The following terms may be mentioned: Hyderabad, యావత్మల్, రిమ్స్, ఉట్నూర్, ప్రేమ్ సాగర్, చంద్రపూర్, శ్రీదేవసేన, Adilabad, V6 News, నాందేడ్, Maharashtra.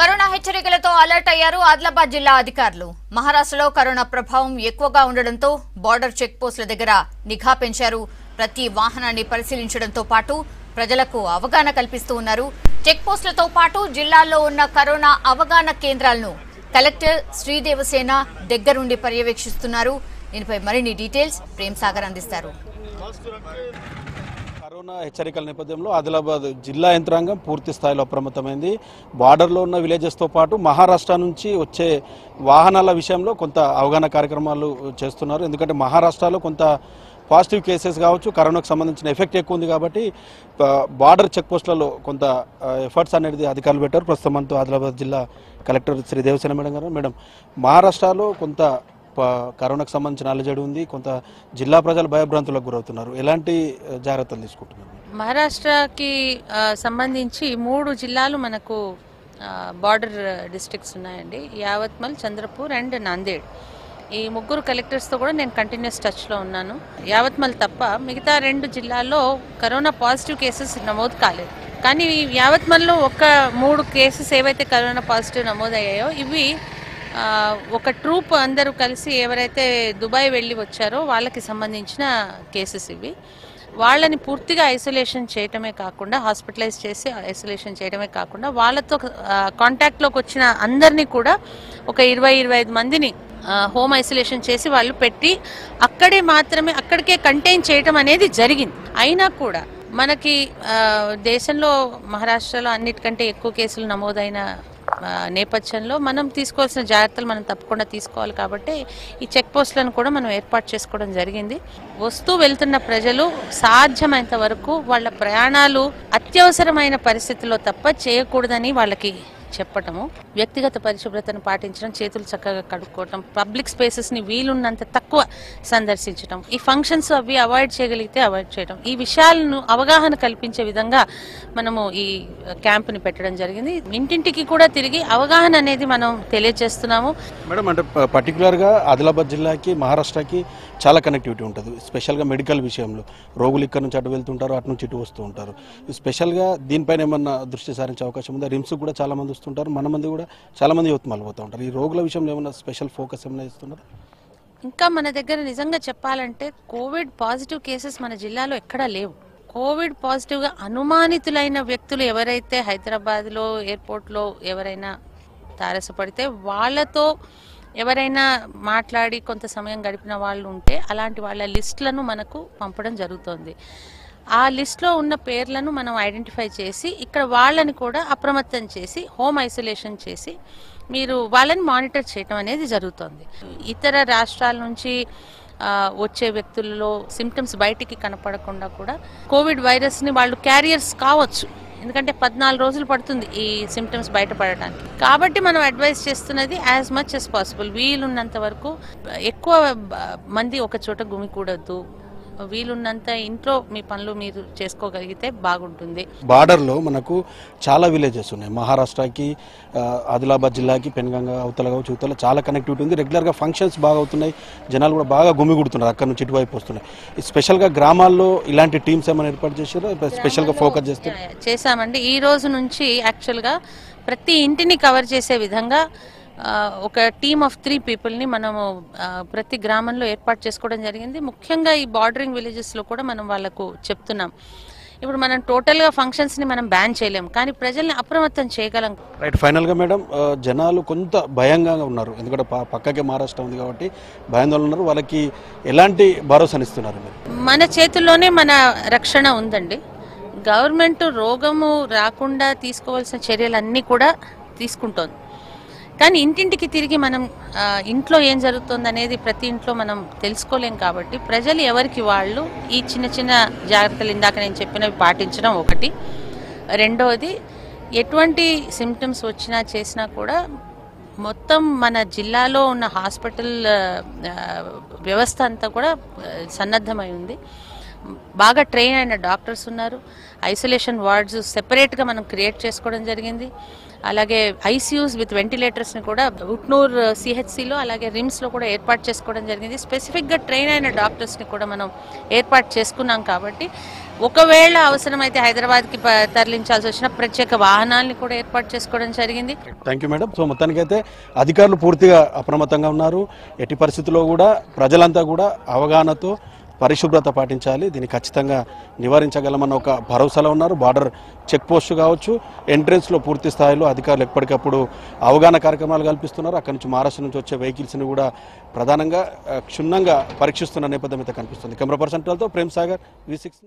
Corona హెచ్చరికలతో alert అయ్యారు ఆదిలాబాద్ జిల్లా అధికారులు. మహారాష్ట్రలో కరోనా ప్రభావం ఎక్కువగా ఉండడంతో బోర్డర్ చెక్ పోస్టుల దగ్గర నిఘా పెంచారు. ప్రతి వాహనాన్ని పరిశీలించడంతో పాటు ప్రజలకు అవగాహన కల్పిస్తూ ఉన్నారు. చెక్ పోస్టులతో పాటు జిల్లాలో ఉన్న కరోనా అవగాహన కేంద్రాలను కలెక్టర్ శ్రీదేవసేన దగ్గరుండి పర్యవేక్షిస్తున్నారు. దీనిపై మరిన్ని డీటెయిల్స్ ప్రేమ్ సాగర్ అందిస్తారు. కరోనా హెచ్చరికల నేపథ్యంలో ఆదిలాబాద్ జిల్లా యంత్రాంగం పూర్తి స్థాయిలో అప్రమత్తమైంది. బార్డర్లో ఉన్న విలేజెస్తో పాటు మహారాష్ట్ర నుంచి వచ్చే వాహనాల విషయంలో కొంత అవగాహన కార్యక్రమాలు చేస్తున్నారు. ఎందుకంటే మహారాష్ట్రలో కొంత పాజిటివ్ కేసెస్ కావచ్చు, కరోనాకు సంబంధించిన ఎఫెక్ట్ ఎక్కువ ఉంది కాబట్టి బార్డర్ చెక్ పోస్టులలో కొంత ఎఫర్ట్స్ అనేది అధికారులు పెట్టారు. ప్రస్తుతం అంతా ఆదిలాబాద్ జిల్లా కలెక్టర్ శ్రీ దేవసేన మేడం గారు, మేడం మహారాష్ట్రలో కొంత కరోనాకు సంబంధించిన అలజడి ఉంది, కొంత జిల్లా ప్రజలు భయభ్రాంతులకు గురవుతున్నారు, ఎలాంటి జాగ్రత్తలు తీసుకుంటున్నారు? మహారాష్ట్రకి సంబంధించి 3 జిల్లాలు మనకు బార్డర్ డిస్ట్రిక్ట్స్ ఉన్నాయండి, యావత్మల్, చంద్రపూర్ అండ్ నాందేడ్. ఈ 3 కలెక్టర్స్తో కూడా నేను కంటిన్యూస్ టచ్లో ఉన్నాను. యావత్మల్ తప్ప మిగతా 2 జిల్లాల్లో కరోనా పాజిటివ్ కేసెస్ నమోదు కాలేదు. కానీ యావత్మల్లో 3 కేసెస్ ఏవైతే కరోనా పాజిటివ్ నమోదయ్యాయో, ఇవి ఒక ట్రూప్ అందరూ కలిసి ఎవరైతే దుబాయ్ వెళ్ళి వచ్చారో వాళ్ళకి సంబంధించిన కేసెస్ ఇవి. వాళ్ళని పూర్తిగా ఐసోలేషన్ చేయటమే కాకుండా, హాస్పిటలైజ్ చేసి ఐసోలేషన్ చేయడమే కాకుండా, వాళ్ళతో కాంటాక్ట్లోకి వచ్చిన అందరినీ కూడా ఒక 20-25 మందిని హోమ్ ఐసోలేషన్ చేసి వాళ్ళు పెట్టి అక్కడే మాత్రమే అక్కడికే కంటైన్ చేయటం అనేది జరిగింది. అయినా కూడా మనకి దేశంలో మహారాష్ట్రలో అన్నిటికంటే ఎక్కువ కేసులు నమోదైన నేపథ్యంలో మనం తీసుకోవాల్సిన జాగ్రత్తలు మనం తప్పకుండా తీసుకోవాలి. కాబట్టి ఈ చెక్ పోస్టులను కూడా మనం ఏర్పాటు చేసుకోవడం జరిగింది. వస్తూ వెళ్తున్న ప్రజలు సాధ్యమైనంత వరకు వాళ్ళ ప్రయాణాలు అత్యవసరమైన పరిస్థితుల్లో తప్ప చేయకూడదని వాళ్ళకి చెప్పటము, వ్యక్తిగత పరిశుభ్రతను పాటించడం, చేతులు చక్కగా కడుక్కోవటం, పబ్లిక్ స్పేసెస్ని వీలున్నంత తక్కువ సందర్శించడం, ఈ ఫంక్షన్స్ అవి అవాయిడ్ చేయగలిగితే అవాయిడ్ చేయడం, ఈ విషయాలను అవగాహన కల్పించే విధంగా మనము ఈ క్యాంప్ని పెట్టడం జరిగింది. ఇంటింటికి కూడా తిరిగి అవగాహన అనేది మనం తెలియజేస్తున్నాము. మేడం, అంటే పర్టికులర్గా ఆదిలాబాద్ జిల్లాకి మహారాష్ట్రకి చాలా కనెక్టివిటీ ఉంటుంది, స్పెషల్గా మెడికల్ విషయంలో. రోగులు ఇక్కడ నుంచి అటు వెళ్తుంటారు, అటు నుంచి ఇటు వస్తూ ఉంటారు. స్పెషల్గా దీనిపైన ఏమన్నా దృష్టి సారించే అవకాశం ఉందా? రిమ్స్ కూడా చాలామంది వస్తుంటారు, మన మంది కూడా చాలామంది యువతమాలు పోతూ ఉంటారు. ఈ రోగుల విషయంలో ఏమైనా స్పెషల్ ఫోకస్ ఏమైనా ఇస్తున్నారు? ఇంకా మన దగ్గర నిజంగా చెప్పాలంటే కోవిడ్ పాజిటివ్ కేసెస్ మన జిల్లాలో ఎక్కడా లేవు. కోవిడ్ పాజిటివ్గా అనుమానితులైన వ్యక్తులు ఎవరైతే హైదరాబాద్లో ఎయిర్పోర్ట్లో ఎవరైనా తారసపడితే వాళ్ళతో ఎవరైనా మాట్లాడి కొంత సమయం గడిపిన వాళ్ళు ఉంటే అలాంటి వాళ్ళ లిస్టులను మనకు పంపడం జరుగుతుంది. ఆ లిస్ట్లో ఉన్న పేర్లను మనం ఐడెంటిఫై చేసి ఇక్కడ వాళ్ళని కూడా అప్రమత్తం చేసి హోమ్ ఐసోలేషన్ చేసి మీరు వాళ్ళని మానిటర్ చేయడం అనేది జరుగుతుంది. ఇతర రాష్ట్రాల నుంచి వచ్చే వ్యక్తుల్లో సిమ్టమ్స్ బయటికి కనపడకుండా కూడా కోవిడ్ వైరస్ని వాళ్ళు క్యారియర్స్ కావచ్చు, ఎందుకంటే 14 రోజులు పడుతుంది ఈ సిమ్టమ్స్ బయటపడటానికి. కాబట్టి మనం అడ్వైస్ చేస్తున్నది యాజ్ మచ్ యాజ్ పాసిబుల్ వీలున్నంత వరకు ఎక్కువ మంది ఒక చోట గుమికూడద్దు, వీలున్నంత ఇంట్లో మీ పనులు మీరు చేసుకోగలిగితే బాగుంటుంది. బార్డర్లో మనకు చాలా విలేజెస్ ఉన్నాయి. మహారాష్ట్రకి ఆదిలాబాద్ జిల్లాకి పెనుగంగ అవతలగా చూతల చాలా కనెక్టివిటీ ఉంది. రెగ్యులర్గా ఫంక్షన్స్ బాగా అవుతున్నాయి, జనాలు కూడా బాగా గుమిగుడుతున్నారు, అక్కడ నుంచి ఇటువైపు వస్తున్నాయి. స్పెషల్గా గ్రామాల్లో ఇలాంటి టీమ్స్ ఏమైనా ఏర్పాటు చేశారో స్పెషల్గా ఫోకస్ చేశామండి. ఈ రోజు నుంచి యాక్చువల్గా ప్రతి ఇంటిని కవర్ చేసే విధంగా ఒక టీమ్ ఆఫ్ 3 పీపుల్ని మనము ప్రతి గ్రామంలో ఏర్పాటు చేసుకోవడం జరిగింది. ముఖ్యంగా ఈ బార్డరింగ్ విలేజెస్లో కూడా మనం వాళ్ళకు చెప్తున్నాం. ఇప్పుడు మనం టోటల్గా ఫంక్షన్స్ని మనం బ్యాన్ చేయలేము, కానీ ప్రజల్ని అప్రమత్తం చేయగలం. రైట్, ఫైనల్గా మేడం, జనాలు కొంత భయంగా ఉన్నారు, ఎందుకంటే పక్కకే మహారాష్ట్ర ఉంది కాబట్టి భయంగా ఉన్నారు. వాళ్ళకి ఎలాంటి భరోసానిస్తున్నారు? మన చేతుల్లోనే మన రక్షణ ఉందండి. గవర్నమెంట్ రోగము రాకుండా తీసుకోవాల్సిన చర్యలన్నీ కూడా తీసుకుంటోంది. కానీ ఇంటింటికి తిరిగి మనం ఇంట్లో ఏం జరుగుతుంది అనేది ప్రతి ఇంట్లో మనం తెలుసుకోలేం. కాబట్టి ప్రజలు ఎవరికి వాళ్ళు ఈ చిన్న చిన్న జాగ్రత్తలు ఇందాక నేను చెప్పినవి పాటించడం ఒకటి. రెండవది, ఎటువంటి సిమ్టమ్స్ వచ్చినా చేసినా కూడా మొత్తం మన జిల్లాలో ఉన్న హాస్పిటల్ వ్యవస్థ అంతా కూడా సన్నద్ధమై ఉంది. బాగా ట్రైన్ అయిన డాక్టర్స్ ఉన్నారు. ఐసోలేషన్ వార్డ్స్ సెపరేట్గా మనం క్రియేట్ చేసుకోవడం జరిగింది. అలాగే ఐసీయూస్ విత్ వెంటిలేటర్స్ని కూడా ఉట్నూర్ సిహెచ్సిలో అలాగే రిమ్స్లో కూడా ఏర్పాటు చేసుకోవడం జరిగింది. స్పెసిఫిక్గా ట్రైన్ అయిన డాక్టర్స్ని కూడా మనం ఏర్పాటు చేసుకున్నాం. కాబట్టి ఒకవేళ అవసరమైతే హైదరాబాద్ కి తరలించాల్సి వచ్చిన ప్రత్యేక వాహనాలను కూడా ఏర్పాటు చేసుకోవడం జరిగింది. Thank you madam. సో మొత్తానికైతే అధికారులు పూర్తిగా అప్రమత్తంగా ఉన్నారు. ఎట్టి పరిస్థితుల్లో కూడా ప్రజలంతా కూడా అవగాహనతో పరిశుభ్రత పాటించాలి, దీన్ని ఖచ్చితంగా నివారించగలమన్న ఒక భరోసాలో ఉన్నారు. బార్డర్ చెక్ పోస్ట్ కావచ్చు, ఎంట్రెన్స్లో పూర్తి స్థాయిలో అధికారులు ఎప్పటికప్పుడు అవగాహన కార్యక్రమాలు కల్పిస్తున్నారు. అక్కడి నుంచి మహారాష్ట్ర నుంచి వచ్చే వెహికల్స్ని కూడా ప్రధానంగా క్షుణ్ణంగా పరీక్షిస్తున్న నేపథ్యం అయితే కనిపిస్తుంది. కెమెరా పర్సన్ తో ప్రేమ్ సాగర్, V6.